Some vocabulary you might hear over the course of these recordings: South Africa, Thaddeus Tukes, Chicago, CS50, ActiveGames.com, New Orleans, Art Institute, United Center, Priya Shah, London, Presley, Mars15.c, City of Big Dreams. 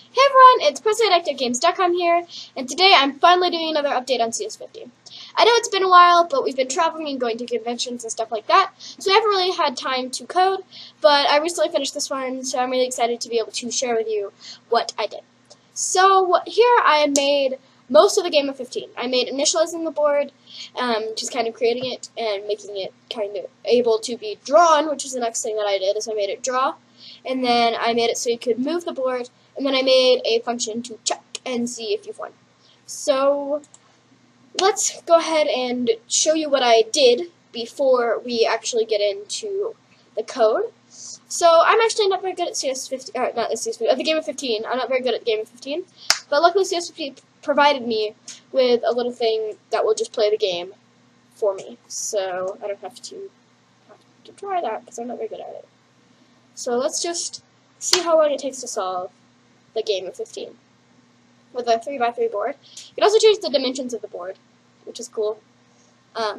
Hey everyone, it's Presley at ActiveGames.com here, and today I'm finally doing another update on CS50. I know it's been a while, but we've been traveling and going to conventions and stuff like that, so I haven't really had time to code, but I recently finished this one, so I'm really excited to be able to share with you what I did. So here I made most of the game of 15. I made initializing the board, just kind of creating it and making it kind of able to be drawn, which is the next thing that I did, is I made it draw, and then I made it so you could move the board, and then I made a function to check and see if you've won. So let's go ahead and show you what I did before we actually get into the code. So I'm actually not very good at CS50, or not CS50, at the game of 15. I'm not very good at the game of 15, but luckily CS50 provided me with a little thing that will just play the game for me. So I don't have to try that because I'm not very good at it. So let's just see how long it takes to solve the game of 15 with a 3x3 board. You can also change the dimensions of the board, which is cool. But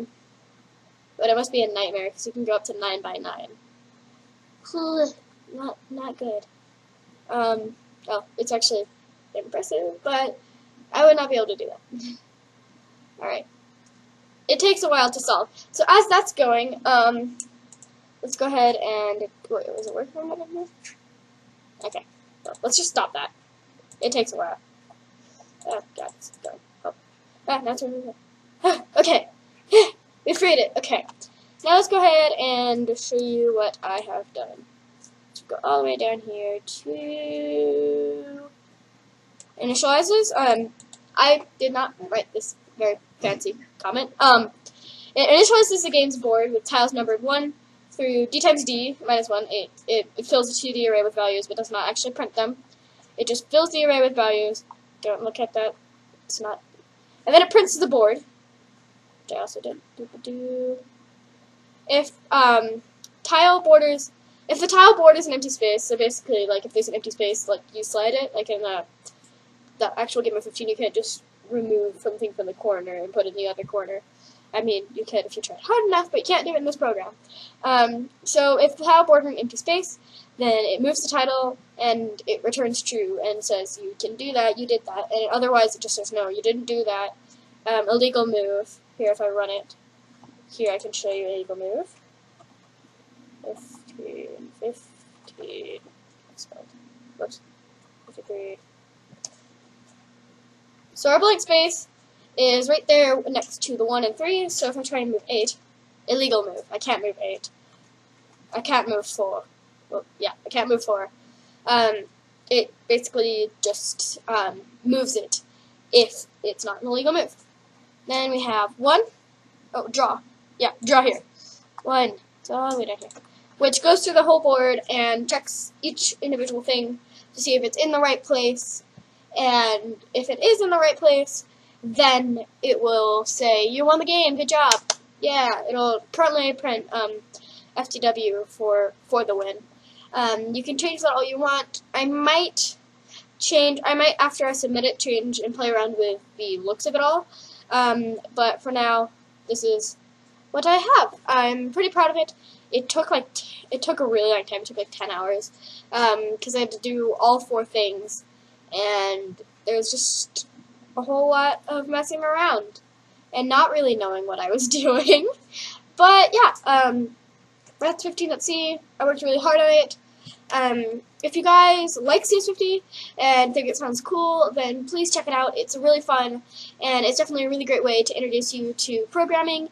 it must be a nightmare because you can go up to 9x9. Not good. Oh, it's actually impressive, but I would not be able to do that. All right, it takes a while to solve. So as that's going, let's go ahead and wait. Was it working on that? Okay. Let's just stop that. It takes a while. Oh, God, it's done. Oh. Ah, now it's over. Ah, okay. We freed it. Okay. Now let's go ahead and show you what I have done. Let's go all the way down here to initializes. I did not write this very fancy comment. It initializes the game's board with tiles numbered 1 through d times d minus 1, it fills the 2D array with values but does not actually print them. It just fills the array with values. Don't look at that. It's not. And then it prints the board, which I also did. If tile borders, if the tile board is an empty space, so basically like if there's an empty space, like you slide it, like in the actual game of 15, you can't just remove something from the corner and put it in the other corner. I mean, you could if you tried hard enough, but you can't do it in this program. So if the tile border an empty space, then it moves the title and it returns true and says you can do that, you did that, and otherwise it just says no, you didn't do that. Illegal move. Here, if I run it, here I can show you illegal move. 15. Spelled. Whoops. 53. So our blank space is right there next to the 1 and 3, so if I try and move 8, illegal move, I can't move 8. I can't move 4. Well, yeah, I can't move 4. It basically just moves it if it's not an illegal move. Then we have 1. Oh, draw. Yeah, draw here. 1. It's all the way down here. Which goes through the whole board and checks each individual thing to see if it's in the right place. And if it is in the right place, then it will say, you won the game, good job. Yeah, it'll currently print FTW for the win. You can change that all you want. I might, after I submit it, change and play around with the looks of it all. But for now, this is what I have. I'm pretty proud of it. It took a really long time. It took like 10 hours because I had to do all 4 things, and there was just a whole lot of messing around and not really knowing what I was doing. But yeah, that's Mars15.c. I worked really hard on it. If you guys like CS50 and think it sounds cool, then please check it out. It's really fun, and it's definitely a really great way to introduce you to programming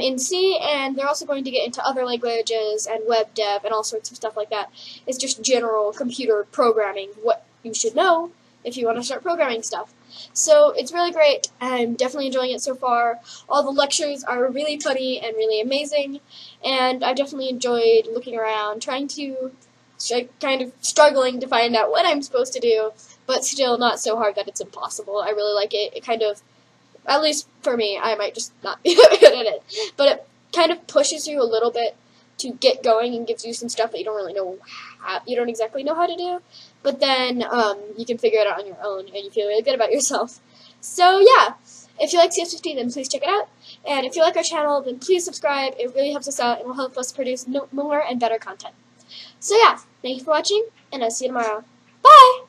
in C, and they're also going to get into other languages and web dev and all sorts of stuff like that. It's just general computer programming, what you should know if you want to start programming stuff. So it's really great. I'm definitely enjoying it so far. All the lectures are really funny and really amazing, and I've definitely enjoyed looking around, trying to, kind of struggling to find out what I'm supposed to do, but still not so hard that it's impossible. I really like it. It kind of, at least for me, I might just not be good at it, but it kind of pushes you a little bit to get going and gives you some stuff that you don't really know how, you don't exactly know how to do, but then you can figure it out on your own and you feel really good about yourself. So yeah, if you like CS50, then please check it out, and if you like our channel, then please subscribe. It really helps us out and will help us produce more and better content. So yeah, thank you for watching, and I'll see you tomorrow. Bye!